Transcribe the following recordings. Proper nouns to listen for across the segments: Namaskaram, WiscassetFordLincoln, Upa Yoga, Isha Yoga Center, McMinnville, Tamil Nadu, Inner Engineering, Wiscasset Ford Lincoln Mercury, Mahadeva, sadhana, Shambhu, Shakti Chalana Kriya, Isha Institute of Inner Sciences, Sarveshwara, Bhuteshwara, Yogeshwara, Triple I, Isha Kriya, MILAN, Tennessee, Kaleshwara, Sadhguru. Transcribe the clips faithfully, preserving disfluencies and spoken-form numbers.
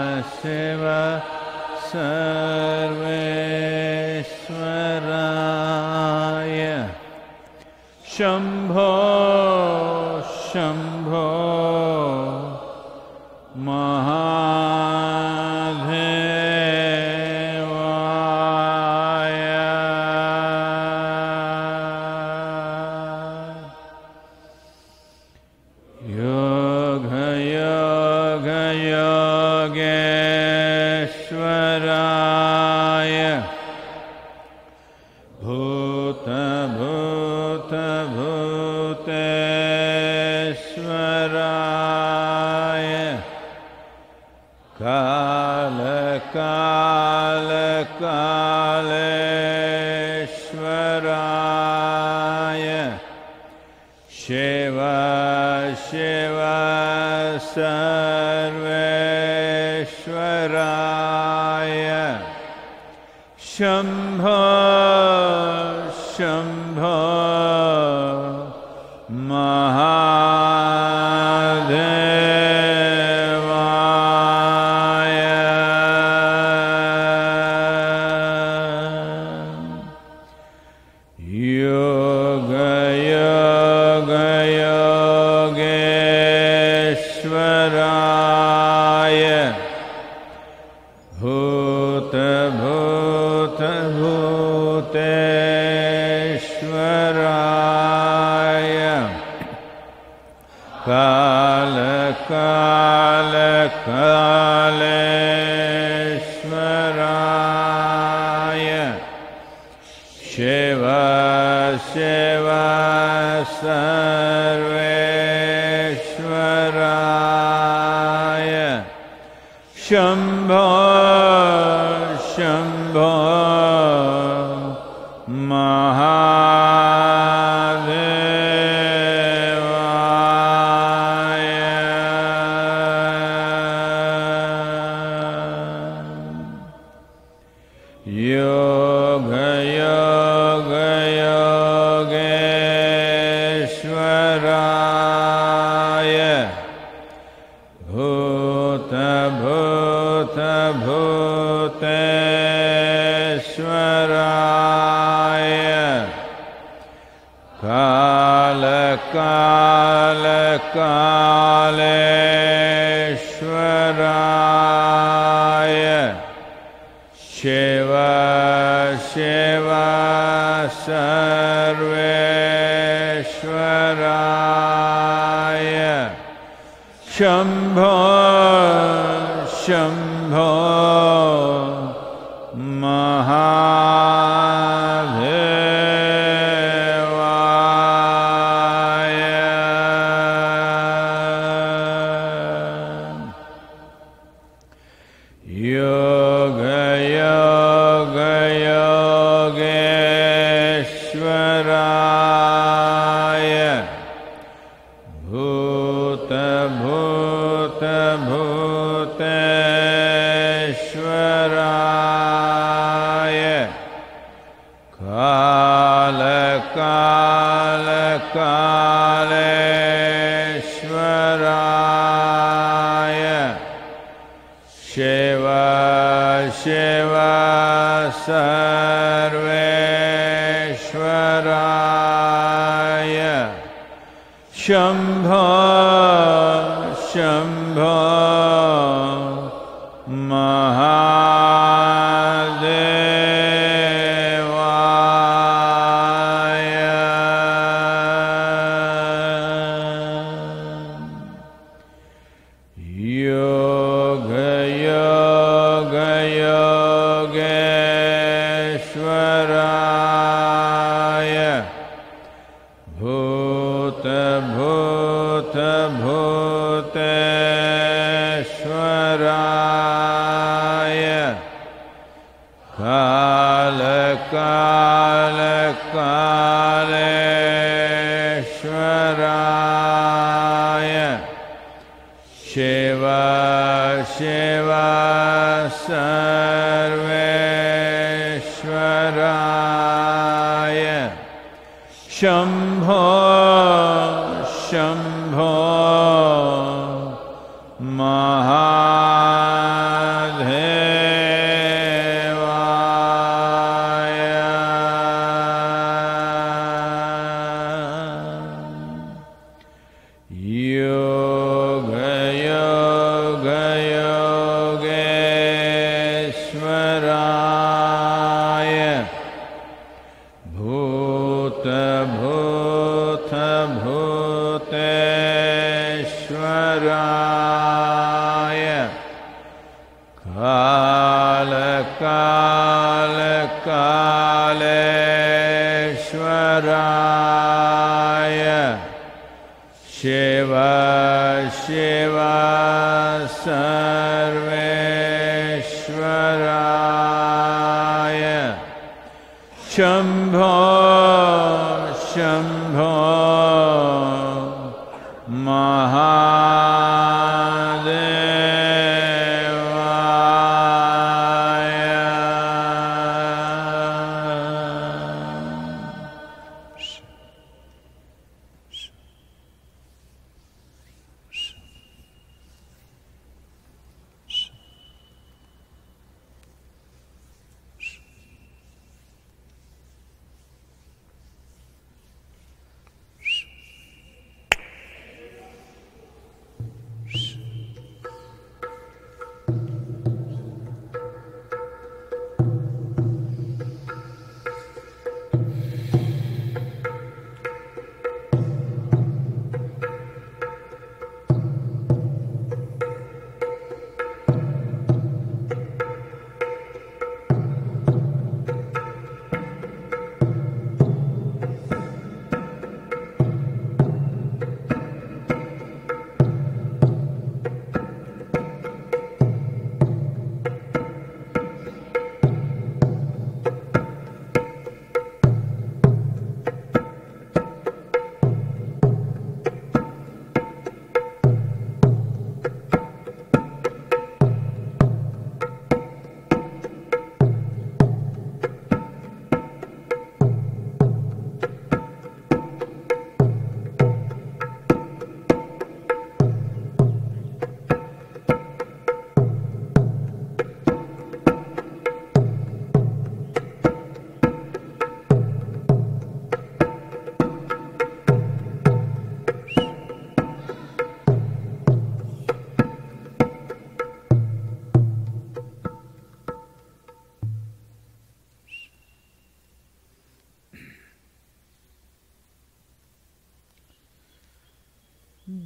Shiva Sarveshwaraya Shambho Shambho Mahadevaya. Yoga Yoga Yogeshwaraya Bhuta Bhuta Bhuteshwaraya Kala Kala Kaleshwaraya Shiva Shiva Sarveshwaraya Shambho Shambho Mahadevaya. Yoga Yoga Yogeshwaraya Bhuta Bhuta Bhuteshwaraya Kala Kala Kaleshwaraya Shiva Shiva Sarveshwaraya Shambho Shambho Mahadevaya. Yoga Yoga Yogeshwaraya Bhuta Bhuta Bhuteshwaraya Kala Kala Kaleshwaraya Shiva Shiva Sarveshwaraya Shambho Shambho Mahadevaya. Yoga Yoga Yogeshwaraya Bhuta Bhuta Bhuteshwaraya Kala Kala Kaleshwaraya Shiva Shiva Sarveshwaraya Shambho Shambho Mahadevaya. Yoga Yoga Yogeshwaraya Bhuta Bhuta Bhuteshwaraya Kala Kala Kaleshwaraya Shiva Shiva Sarveshwaraya Shambho Shambho Mahadevaya. Sarveshwaraya Shambho Shambho Mahadevaya.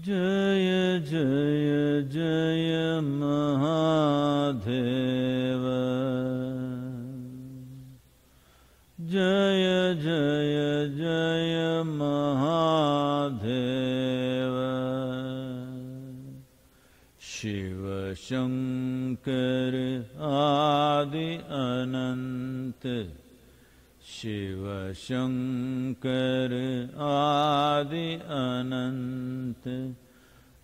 Jaya Jaya Jaya Mahadeva Jaya Jaya Jaya Mahadeva Shiva Shankar Adi Anant Shiva Shankar Adi Anant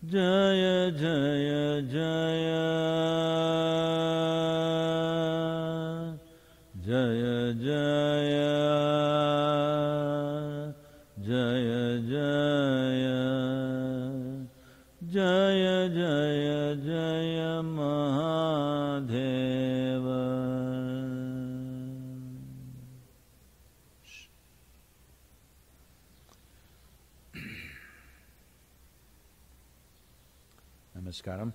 Jaya Jaya Jaya Jaya Jaya Jaya Jaya Jaya Jaya Jaya Mahadeva. Namaskaram,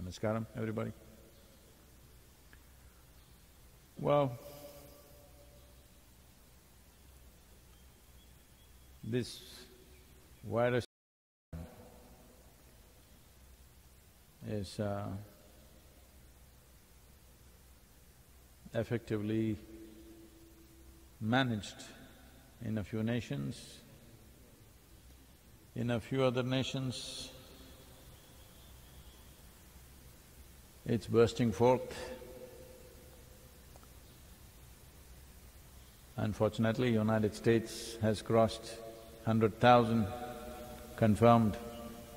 namaskaram, everybody. Well, this virus is uh, effectively managed in a few nations, in a few other nations. It's bursting forth. Unfortunately, United States has crossed one hundred thousand confirmed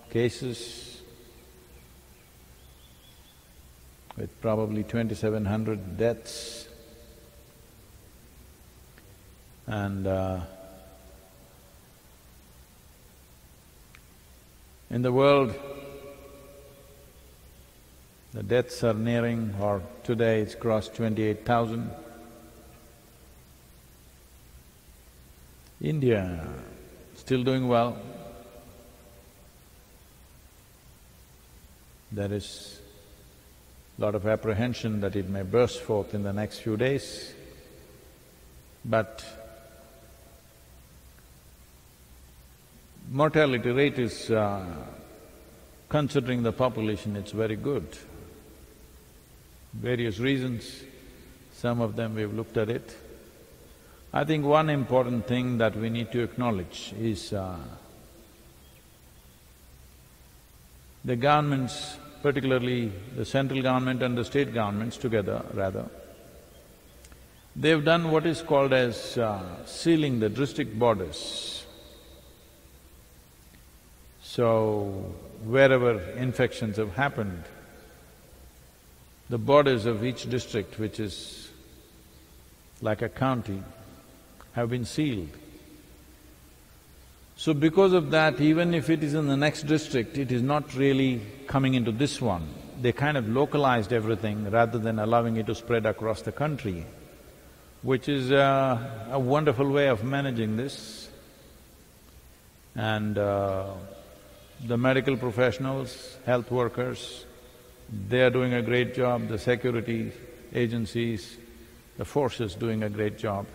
cases with probably twenty-seven hundred deaths. And uh, in the world, the deaths are nearing, or today it's crossed twenty-eight thousand. India still doing well. There is a lot of apprehension that it may burst forth in the next few days, but mortality rate is, uh, considering the population, it's very good. Various reasons, some of them we've looked at it. I think one important thing that we need to acknowledge is uh, the government's particularly the central government and the state governments together, rather, they've done what is called as uh, sealing the district borders. So, wherever infections have happened, the borders of each district, which is like a county, have been sealed. So because of that, even if it is in the next district, it is not really coming into this one. They kind of localized everything rather than allowing it to spread across the country, which is a, a wonderful way of managing this. And uh, the medical professionals, health workers, they are doing a great job, the security agencies, the forces doing a great job.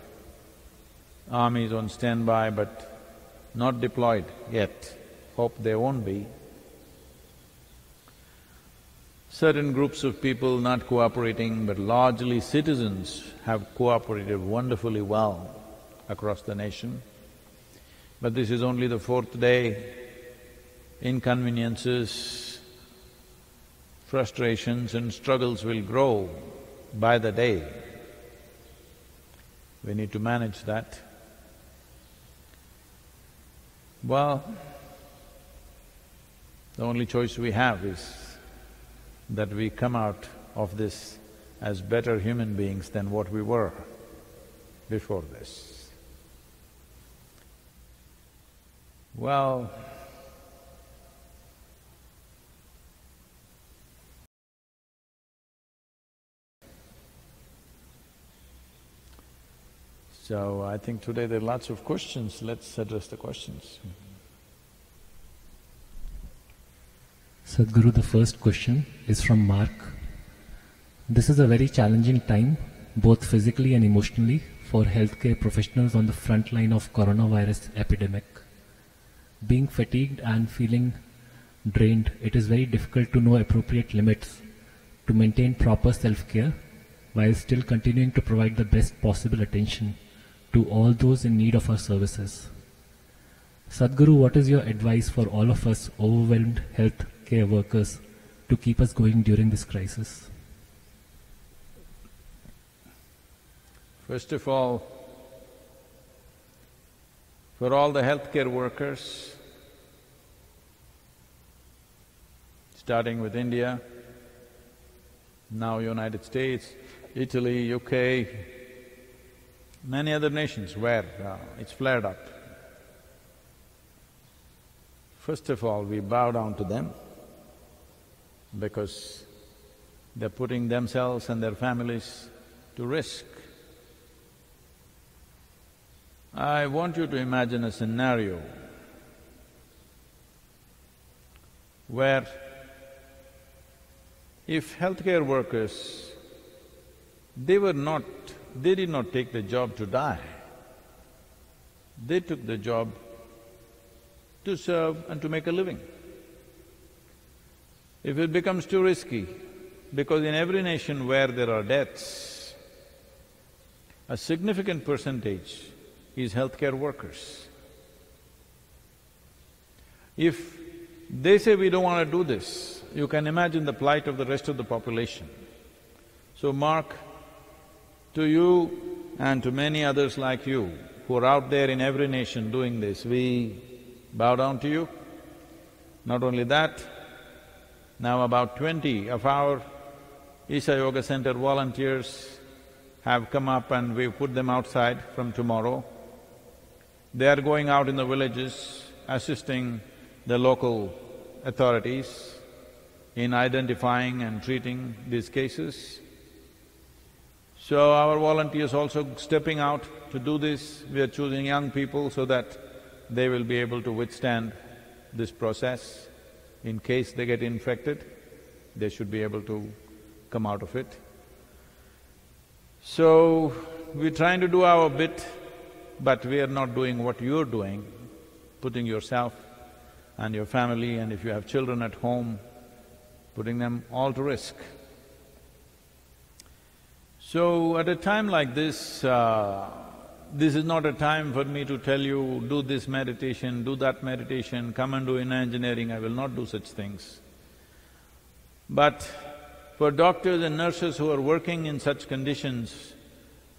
Army is on standby but not deployed yet, hope they won't be. Certain groups of people not cooperating, but largely citizens have cooperated wonderfully well across the nation. But this is only the fourth day. Inconveniences, frustrations and struggles will grow by the day. We need to manage that. Well, the only choice we have is that we come out of this as better human beings than what we were before this. Well, so I think today there are lots of questions. Let's address the questions. Sadhguru, the first question is from Mark. This is a very challenging time, both physically and emotionally, for healthcare professionals on the front line of coronavirus epidemic. Being fatigued and feeling drained, it is very difficult to know appropriate limits to maintain proper self-care while still continuing to provide the best possible attention to all those in need of our services. Sadhguru, what is your advice for all of us overwhelmed health care workers to keep us going during this crisis? First of all, for all the healthcare workers, starting with India, now United States, Italy, U K, many other nations where uh, it's flared up. First of all, we bow down to them because they're putting themselves and their families to risk. I want you to imagine a scenario where if healthcare workers, they were not… they did not take the job to die. They took the job to serve and to make a living. If it becomes too risky, because in every nation where there are deaths, a significant percentage is healthcare workers. If they say, we don't want to do this, you can imagine the plight of the rest of the population. So Mark, to you and to many others like you who are out there in every nation doing this, we bow down to you. Not only that, now about twenty of our Isha Yoga Center volunteers have come up and we've put them outside from tomorrow. They are going out in the villages, assisting the local authorities in identifying and treating these cases. So our volunteers also stepping out to do this. We are choosing young people so that they will be able to withstand this process. In case they get infected, they should be able to come out of it. So, we're trying to do our bit, but we are not doing what you're doing, putting yourself and your family, and if you have children at home, putting them all to risk. So, at a time like this, uh, this is not a time for me to tell you, do this meditation, do that meditation, come and do inner engineering. I will not do such things. But for doctors and nurses who are working in such conditions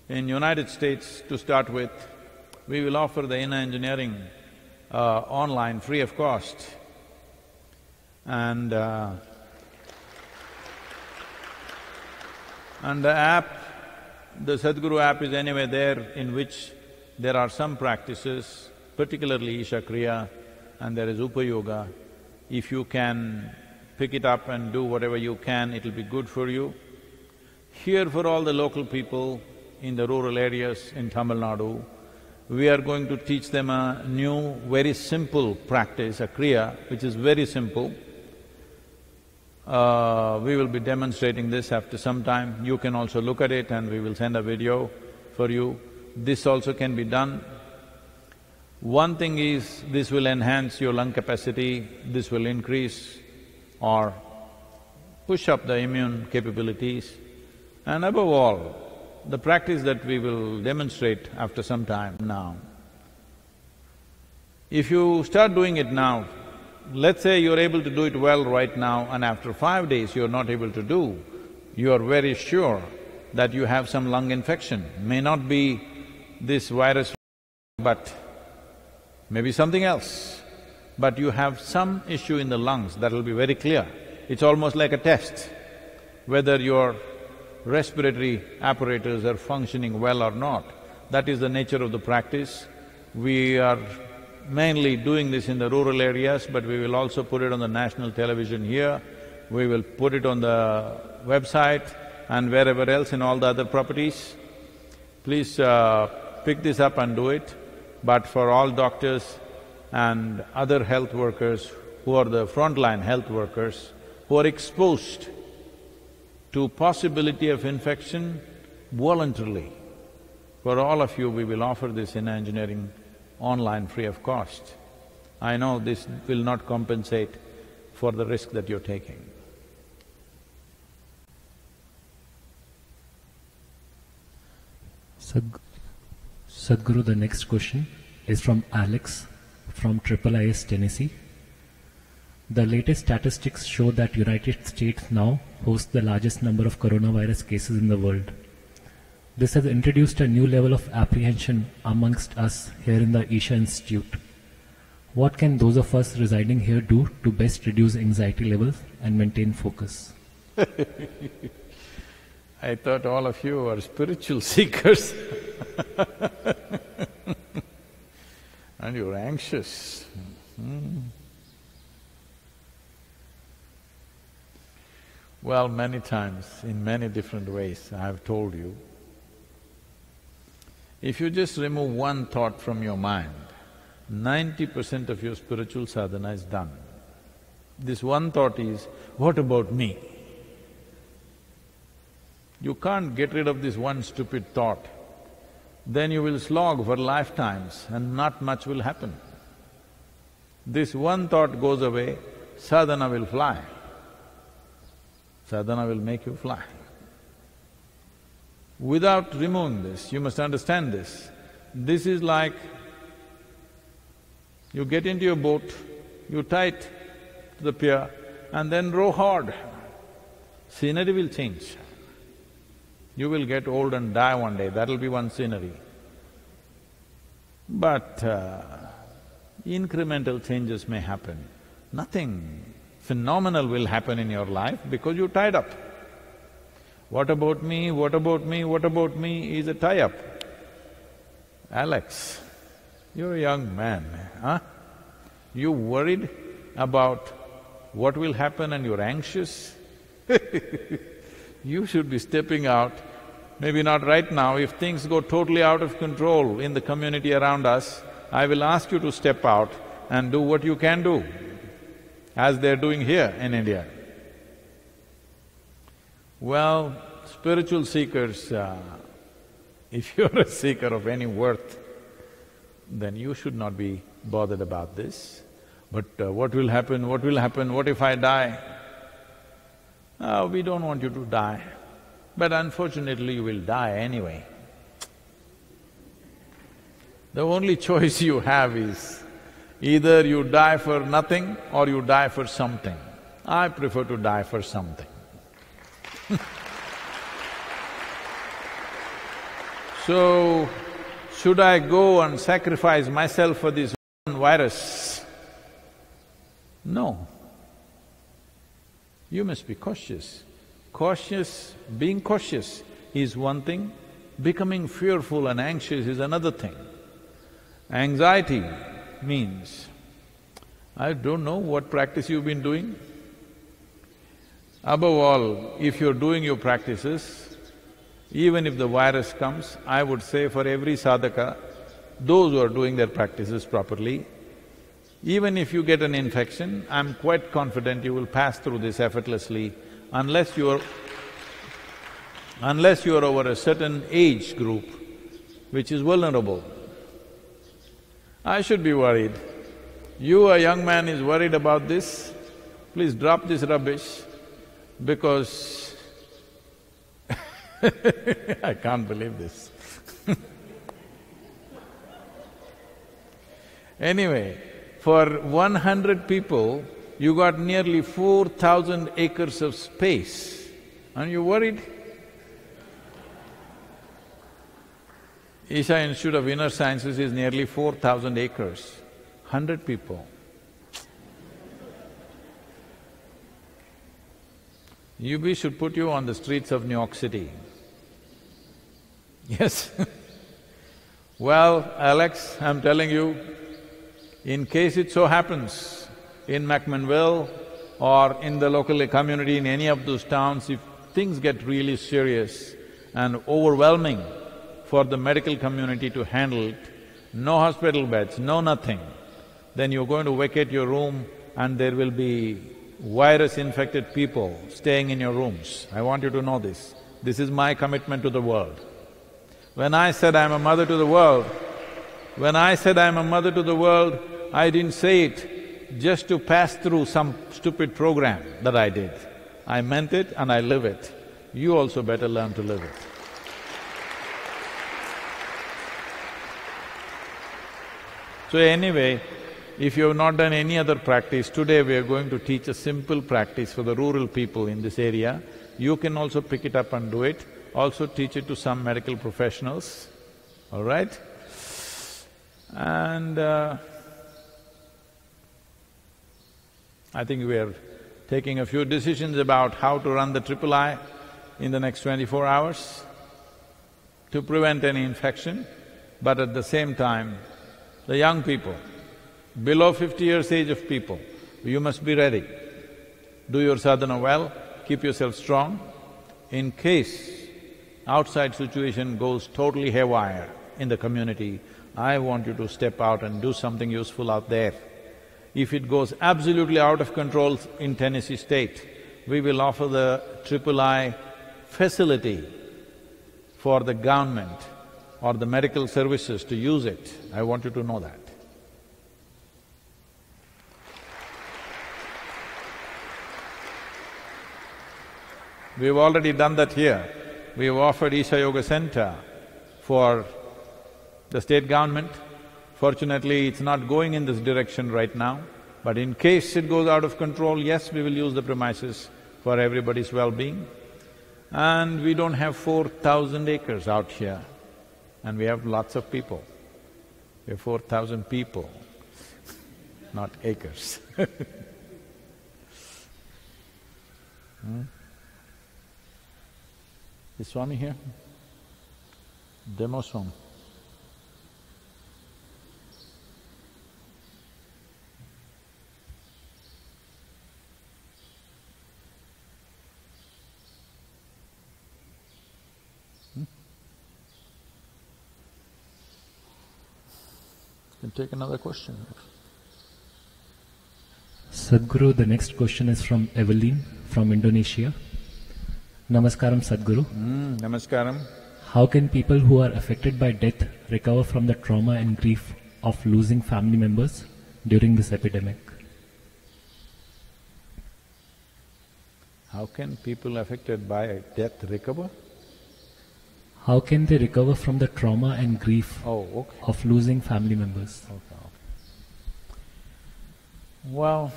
in United States to start with, we will offer the Inner Engineering uh, online free of cost. And uh, and the app, the Sadhguru app is anyway there, in which there are some practices, particularly Isha Kriya, and there is Upa Yoga. If you can pick it up and do whatever you can, it'll be good for you. Here for all the local people in the rural areas in Tamil Nadu, we are going to teach them a new, very simple practice, a kriya, which is very simple. Uh, we will be demonstrating this after some time. You can also look at it and we will send a video for you. This also can be done. One thing is, this will enhance your lung capacity, this will increase or push up the immune capabilities. And above all, the practice that we will demonstrate after some time now, if you start doing it now, let's say you're able to do it well right now and after five days you're not able to do, you're very sure that you have some lung infection. May not be this virus, but maybe something else. But you have some issue in the lungs, that'll be very clear. It's almost like a test, whether your respiratory apparatus are functioning well or not. That is the nature of the practice. We are mainly doing this in the rural areas, but we will also put it on the national television here, we will put it on the website and wherever else in all the other properties. Please uh, pick this up and do it. But for all doctors and other health workers who are the frontline health workers, who are exposed to possibility of infection voluntarily, for all of you we will offer this Inner Engineering online free of cost. I know this will not compensate for the risk that you're taking. Sadhguru, the next question is from Alex from Triple I, Tennessee. The latest statistics show that United States now hosts the largest number of coronavirus cases in the world. This has introduced a new level of apprehension amongst us here in the Isha Institute. What can those of us residing here do to best reduce anxiety levels and maintain focus? I thought all of you are spiritual seekers and you're anxious. Mm. Well, many times, in many different ways, I have told you, if you just remove one thought from your mind, ninety percent of your spiritual sadhana is done. This one thought is, what about me? You can't get rid of this one stupid thought, then you will slog for lifetimes and not much will happen. This one thought goes away, sadhana will fly. Sadhana will make you fly. Without removing this, you must understand this. This is like you get into your boat, you tie it to the pier and then row hard. Scenery will change. You will get old and die one day, that'll be one scenery. But uh, incremental changes may happen. Nothing phenomenal will happen in your life because you're tied up. What about me, what about me, what about me is a tie-up. Alex, you're a young man, huh? You're worried about what will happen and you're anxious? You should be stepping out, maybe not right now. If things go totally out of control in the community around us, I will ask you to step out and do what you can do, as they're doing here in India. Well, spiritual seekers, uh, if you're a seeker of any worth, then you should not be bothered about this. But uh, what will happen, what will happen, what if I die? Oh, we don't want you to die, but unfortunately you will die anyway. The only choice you have is either you die for nothing or you die for something. I prefer to die for something. So, should I go and sacrifice myself for this one virus? No. You must be cautious. Cautious… being cautious is one thing, becoming fearful and anxious is another thing. Anxiety means, I don't know what practice you've been doing. Above all, if you're doing your practices, even if the virus comes, I would say for every sadhaka, those who are doing their practices properly, even if you get an infection, I'm quite confident you will pass through this effortlessly unless you are… unless you are over a certain age group which is vulnerable. I should be worried. You, a young man, is worried about this, please drop this rubbish because I can't believe this. Anyway, for one hundred people, you got nearly four thousand acres of space. Are you worried? Isha Institute of Inner Sciences is nearly four thousand acres, hundred people. U B should put you on the streets of New York City. Yes. Well, Alex, I'm telling you, in case it so happens, in McMinnville or in the local community, in any of those towns, if things get really serious and overwhelming for the medical community to handle it, no hospital beds, no nothing, then you're going to vacate your room and there will be virus-infected people staying in your rooms. I want you to know this. This is my commitment to the world. When I said I'm a mother to the world, when I said I'm a mother to the world, I didn't say it just to pass through some stupid program that I did. I meant it and I live it. You also better learn to live it. So anyway, if you have not done any other practice, today we are going to teach a simple practice for the rural people in this area. You can also pick it up and do it, also teach it to some medical professionals, all right? And uh, I think we are taking a few decisions about how to run the Triple I in the next twenty-four hours to prevent any infection, but at the same time, the young people, below fifty years age of people, you must be ready. Do your sadhana well, keep yourself strong. In case outside situation goes totally haywire in the community, I want you to step out and do something useful out there. If it goes absolutely out of control in Tennessee state, we will offer the Triple I facility for the government or the medical services to use it. I want you to know that. We've already done that here. We've offered Isha Yoga Center for the state government. Fortunately, it's not going in this direction right now, but in case it goes out of control, yes, we will use the premises for everybody's well-being. And we don't have four thousand acres out here, and we have lots of people. We have four thousand people, not acres. Hmm? Is Swami here? Demo Swami. Hmm? Can take another question. Sadhguru, the next question is from Evelyn from Indonesia. Namaskaram, Sadhguru. Mm, namaskaram. How can people who are affected by death recover from the trauma and grief of losing family members during this epidemic? How can people affected by death recover? How can they recover from the trauma and grief oh, okay. of losing family members? Okay. Well,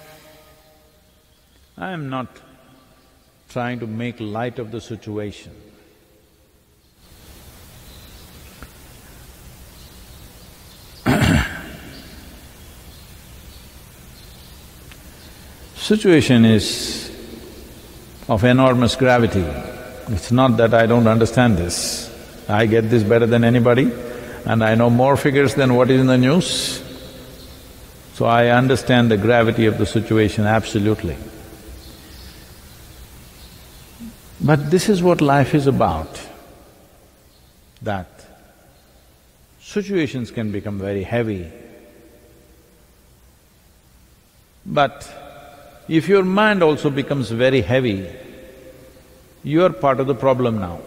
I am not trying to make light of the situation. Situation is of enormous gravity. It's not that I don't understand this. I get this better than anybody and I know more figures than what is in the news. So I understand the gravity of the situation absolutely. But this is what life is about, that situations can become very heavy. But if your mind also becomes very heavy, you are part of the problem now.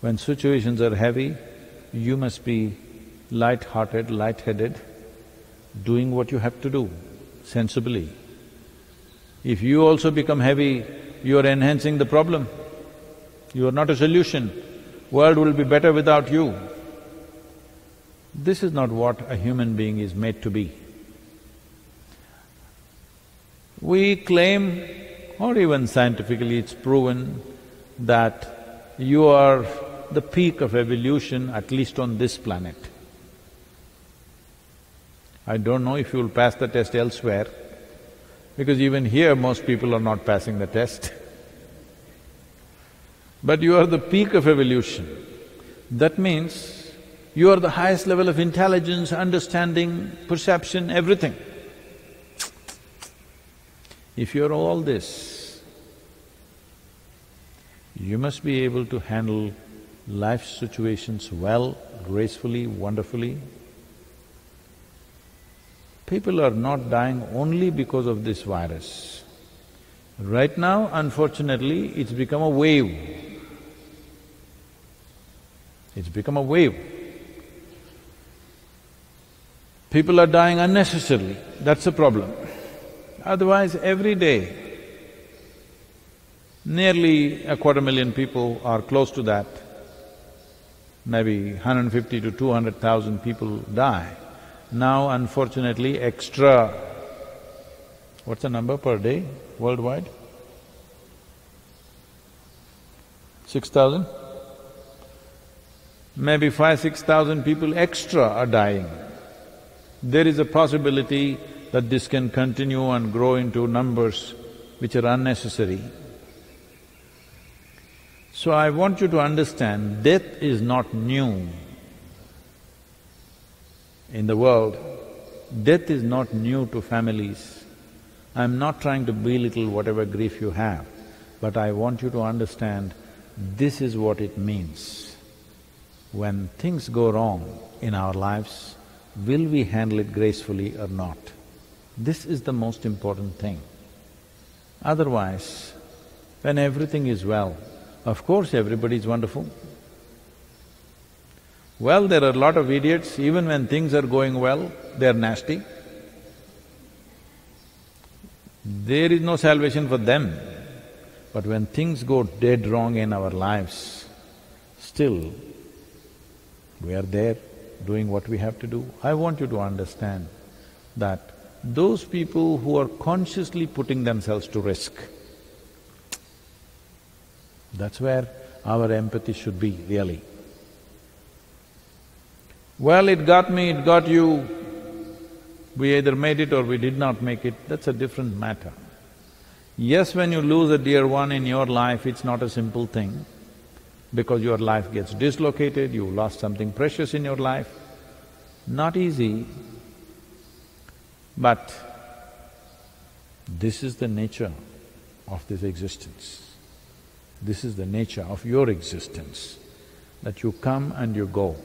When situations are heavy, you must be light-hearted, light-headed, doing what you have to do, sensibly. If you also become heavy, you are enhancing the problem. You are not a solution. World will be better without you. This is not what a human being is made to be. We claim, or even scientifically it's proven, that you are the peak of evolution, at least on this planet. I don't know if you'll pass the test elsewhere, because even here most people are not passing the test. But you are the peak of evolution. That means you are the highest level of intelligence, understanding, perception, everything. If you're all this, you must be able to handle life's situations well, gracefully, wonderfully. People are not dying only because of this virus. Right now, unfortunately, it's become a wave. It's become a wave. People are dying unnecessarily, that's the problem. Otherwise, every day, nearly a quarter million people are close to that, maybe one hundred fifty to two hundred thousand people die. Now, unfortunately, extra… what's the number per day worldwide? Six thousand? Maybe five, six thousand people extra are dying. There is a possibility that this can continue and grow into numbers which are unnecessary. So I want you to understand, death is not new. In the world, death is not new to families. I'm not trying to belittle whatever grief you have, but I want you to understand this is what it means. When things go wrong in our lives, will we handle it gracefully or not? This is the most important thing. Otherwise, when everything is well, of course everybody is wonderful. Well, there are a lot of idiots, even when things are going well, they are nasty. There is no salvation for them. But when things go dead wrong in our lives, still we are there doing what we have to do. I want you to understand that those people who are consciously putting themselves to risk, that's where our empathy should be, really. Well, it got me, it got you, we either made it or we did not make it, that's a different matter. Yes, when you lose a dear one in your life, it's not a simple thing, because your life gets dislocated, you lost something precious in your life, not easy. But this is the nature of this existence. This is the nature of your existence, that you come and you go.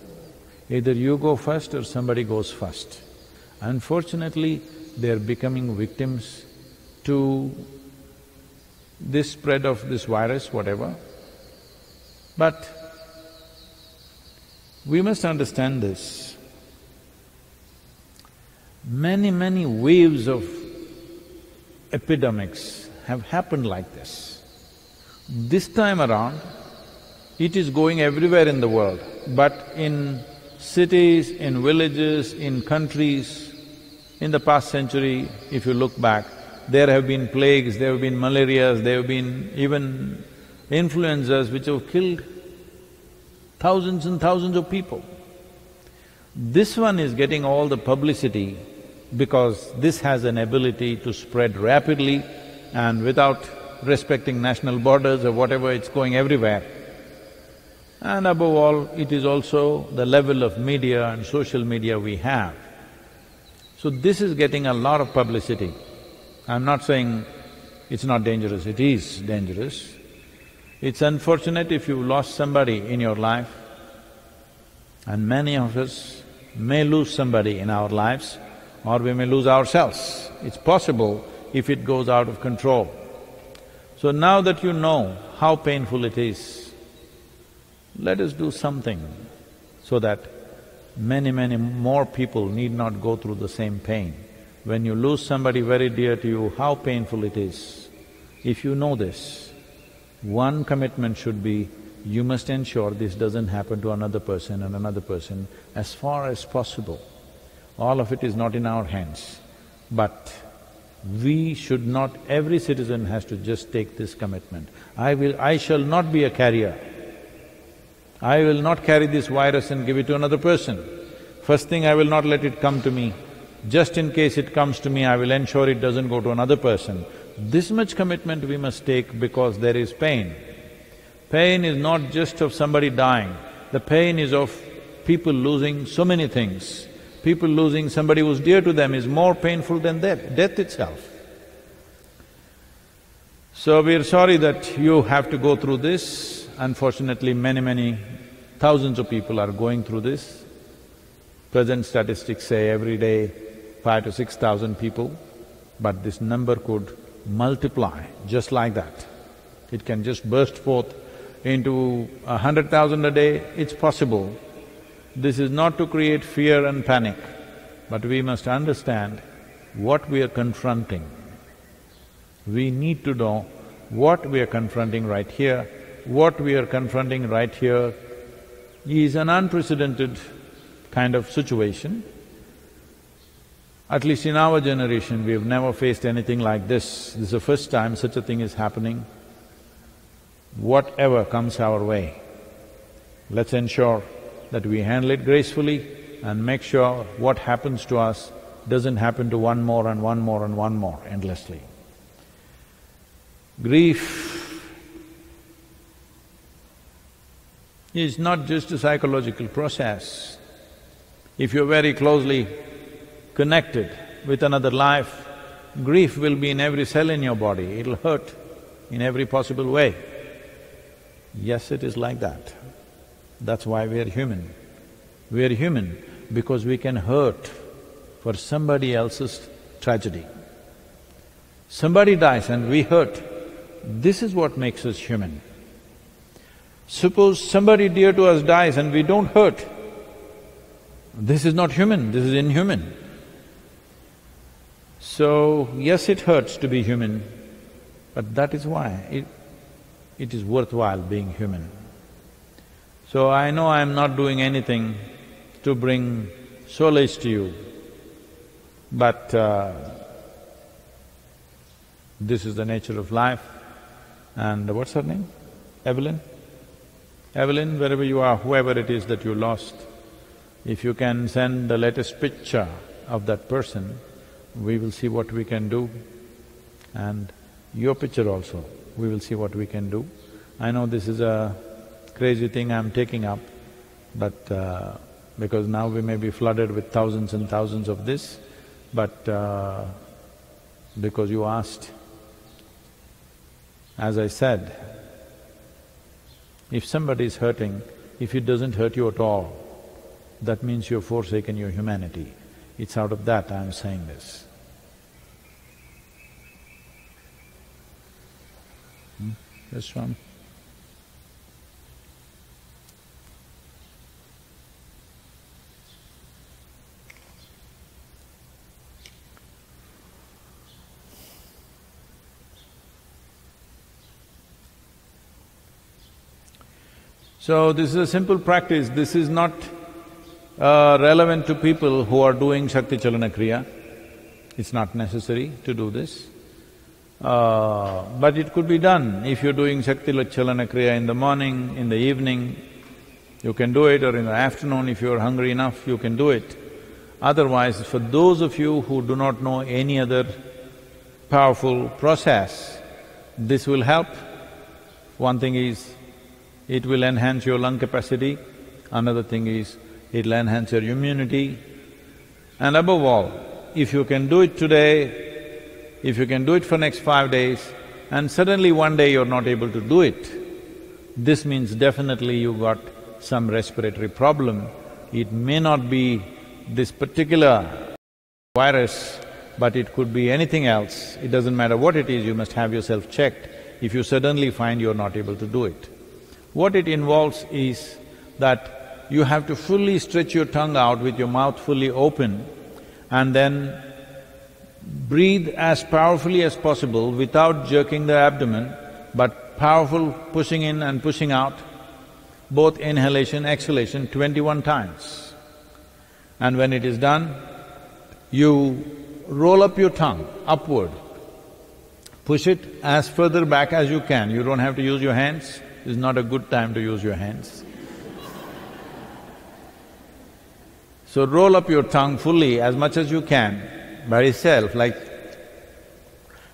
Either you go first or somebody goes first. Unfortunately, they're becoming victims to this spread of this virus, whatever. But we must understand this. Many, many waves of epidemics have happened like this. This time around, it is going everywhere in the world, but in cities, in villages, in countries, In the past century, if you look back, there have been plagues, there have been malarias, there have been even influenzas which have killed thousands and thousands of people. This one is getting all the publicity because this has an ability to spread rapidly and without respecting national borders or whatever, it's going everywhere. And above all, it is also the level of media and social media we have. So this is getting a lot of publicity. I'm not saying it's not dangerous, it is dangerous. It's unfortunate if you lost somebody in your life, and many of us may lose somebody in our lives, or we may lose ourselves. It's possible if it goes out of control. So now that you know how painful it is, let us do something so that many, many more people need not go through the same pain. When you lose somebody very dear to you, how painful it is. If you know this, one commitment should be, you must ensure this doesn't happen to another person and another person as far as possible. All of it is not in our hands, but we should not… every citizen has to just take this commitment. I will… I shall not be a carrier. I will not carry this virus and give it to another person. First thing, I will not let it come to me. Just in case it comes to me, I will ensure it doesn't go to another person. This much commitment we must take because there is pain. Pain is not just of somebody dying, the pain is of people losing so many things. People losing somebody who's dear to them is more painful than death, death itself. So we're sorry that you have to go through this. Unfortunately, many, many thousands of people are going through this. Present statistics say every day five to six thousand people, but this number could multiply just like that. It can just burst forth into a hundred thousand a day, it's possible. This is not to create fear and panic, but we must understand what we are confronting. We need to know what we are confronting right here. What we are confronting right here is an unprecedented kind of situation. At least in our generation, we have never faced anything like this. This is the first time such a thing is happening. Whatever comes our way, let's ensure that we handle it gracefully and make sure what happens to us doesn't happen to one more and one more and one more endlessly. Grief is not just a psychological process. If you're very closely connected with another life, grief will be in every cell in your body, it'll hurt in every possible way. Yes, it is like that. That's why we are human. We are human because we can hurt for somebody else's tragedy. Somebody dies and we hurt. This is what makes us human. Suppose somebody dear to us dies and we don't hurt, this is not human, this is inhuman. So, yes, it hurts to be human, but that is why it, it is worthwhile being human. So I know I am not doing anything to bring solace to you, but uh, this is the nature of life. And what's her name? Evelyn? Evelyn, wherever you are, whoever it is that you lost, if you can send the latest picture of that person, we will see what we can do. And your picture also, we will see what we can do. I know this is a crazy thing I'm taking up, but uh, because now we may be flooded with thousands and thousands of this, but uh, because you asked, as I said, if somebody is hurting, if it doesn't hurt you at all, that means you've forsaken your humanity. It's out of that I'm saying this. Hmm? This one. So this is a simple practice, this is not uh, relevant to people who are doing Shakti Chalana Kriya. It's not necessary to do this, uh, but it could be done. If you're doing Shakti Chalana Kriya in the morning, in the evening, you can do it, or in the afternoon if you're hungry enough, you can do it. Otherwise, for those of you who do not know any other powerful process, this will help. One thing is, it will enhance your lung capacity. Another thing is, it'll enhance your immunity. And above all, if you can do it today, if you can do it for next five days, and suddenly one day you're not able to do it, this means definitely you got some respiratory problem. It may not be this particular virus, but it could be anything else. It doesn't matter what it is, you must have yourself checked if you suddenly find you're not able to do it. What it involves is that you have to fully stretch your tongue out with your mouth fully open, and then breathe as powerfully as possible without jerking the abdomen, but powerful pushing in and pushing out, both inhalation, exhalation, twenty-one times. And when it is done, you roll up your tongue upward, push it as further back as you can. You don't have to use your hands. It's not a good time to use your hands. So roll up your tongue fully as much as you can by itself, like…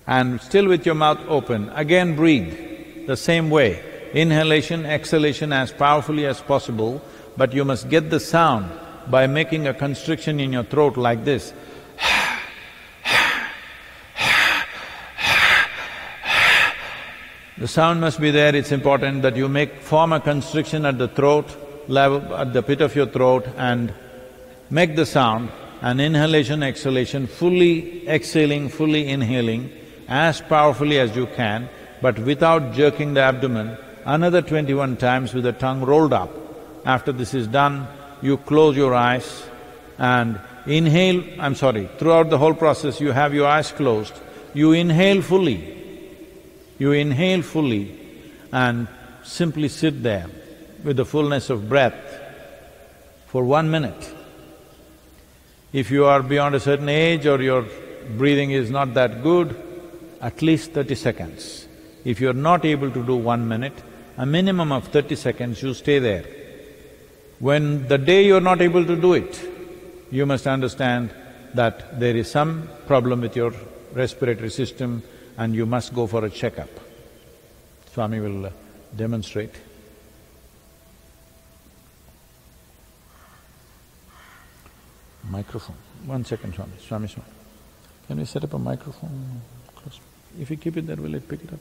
and still with your mouth open, again breathe the same way. Inhalation, exhalation as powerfully as possible, but you must get the sound by making a constriction in your throat like this. The sound must be there. It's important that you make… form a constriction at the throat level, at the pit of your throat, and make the sound, and inhalation, exhalation, fully exhaling, fully inhaling, as powerfully as you can, but without jerking the abdomen, another twenty-one times with the tongue rolled up. After this is done, you close your eyes and inhale… I'm sorry, throughout the whole process you have your eyes closed, you inhale fully, you inhale fully and simply sit there with the fullness of breath for one minute. If you are beyond a certain age or your breathing is not that good, at least thirty seconds. If you're not able to do one minute, a minimum of thirty seconds you stay there. When the day you're not able to do it, you must understand that there is some problem with your respiratory system and you must go for a checkup. Swami will demonstrate. Microphone. One second, Swami. Swami, Swami. Can we set up a microphone? Close. If you keep it there, will it pick it up?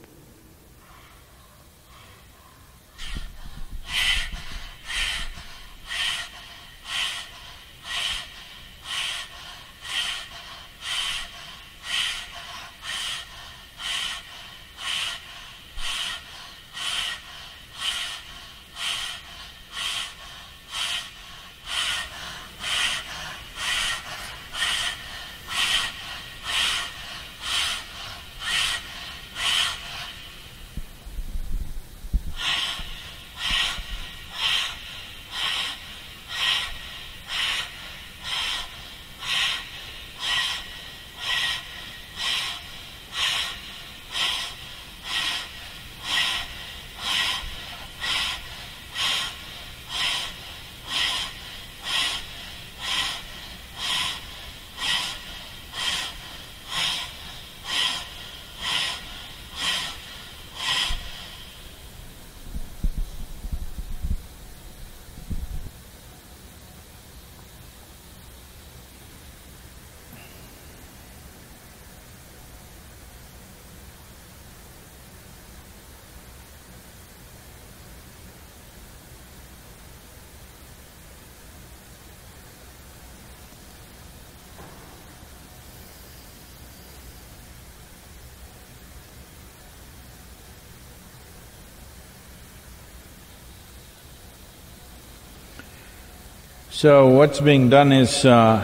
So what's being done is, uh,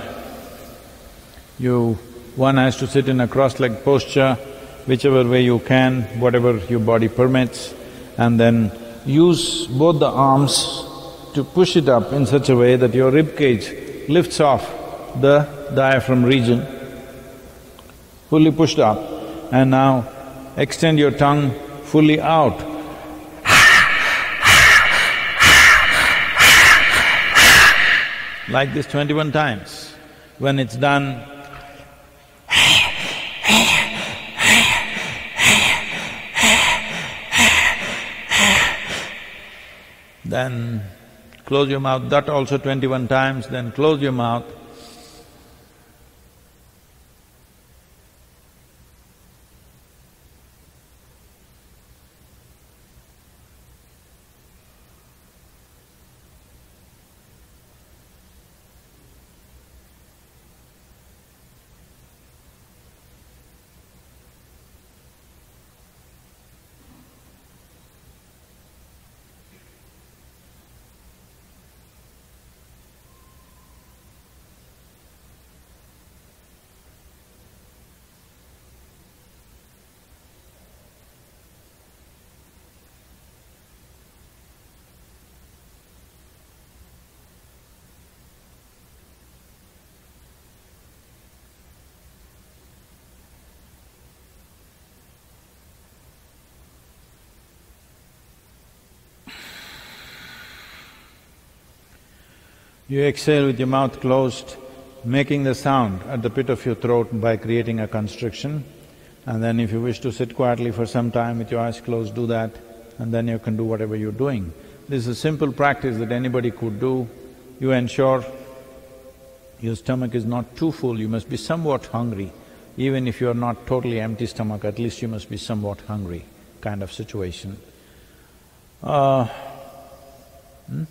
you… one has to sit in a cross-legged posture, whichever way you can, whatever your body permits, and then use both the arms to push it up in such a way that your rib cage lifts off the diaphragm region. fully pushed up, and now extend your tongue fully out. Like this twenty-one times. When it's done, then close your mouth, that also twenty-one times, then close your mouth. You exhale with your mouth closed, making the sound at the pit of your throat by creating a constriction. And then if you wish to sit quietly for some time with your eyes closed, do that, and then you can do whatever you're doing. This is a simple practice that anybody could do. You ensure your stomach is not too full, you must be somewhat hungry. Even if you're not totally empty stomach, at least you must be somewhat hungry kind of situation. Uh, hmm?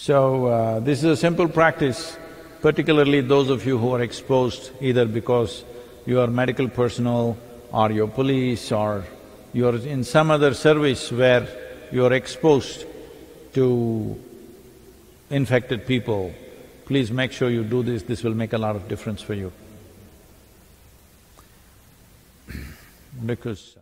So, uh, this is a simple practice, particularly those of you who are exposed either because you are medical personnel or you're police or you're in some other service where you're exposed to infected people. Please make sure you do this, this will make a lot of difference for you because…